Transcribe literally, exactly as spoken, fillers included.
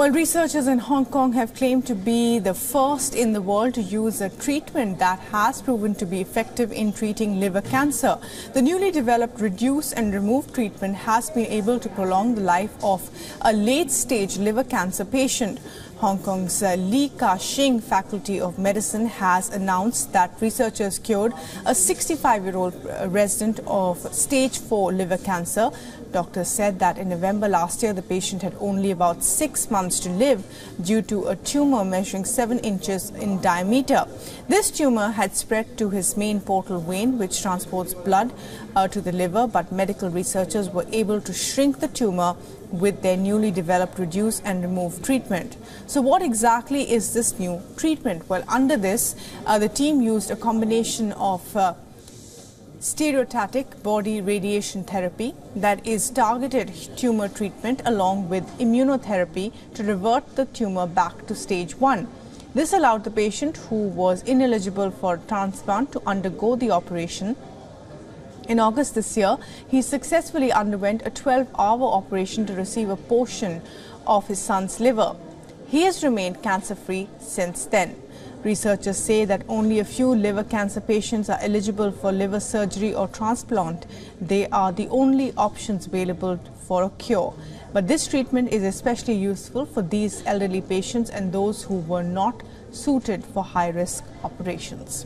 Well, researchers in Hong Kong have claimed to be the first in the world to use a treatment that has proven to be effective in treating liver cancer. The newly developed reduce and remove treatment has been able to prolong the life of a late-stage liver cancer patient. Hong Kong's Li Ka Shing Faculty of Medicine has announced that researchers cured a sixty-five-year-old resident of stage four liver cancer. Doctors said that in November last year, the patient had only about six months to live due to a tumor measuring seven inches in diameter. This tumor had spread to his main portal vein, which transports blood uh, to the liver, but medical researchers were able to shrink the tumor with their newly developed reduce and remove treatment. So what exactly is this new treatment? Well, under this, uh, the team used a combination of uh, stereotactic body radiation therapy, that is targeted tumor treatment, along with immunotherapy to revert the tumor back to stage one. This allowed the patient who was ineligible for transplant to undergo the operation. In August this year, he successfully underwent a twelve-hour operation to receive a portion of his son's liver. He has remained cancer-free since then. Researchers say that only a few liver cancer patients are eligible for liver surgery or transplant. They are the only options available for a cure. But this treatment is especially useful for these elderly patients and those who were not suited for high-risk operations.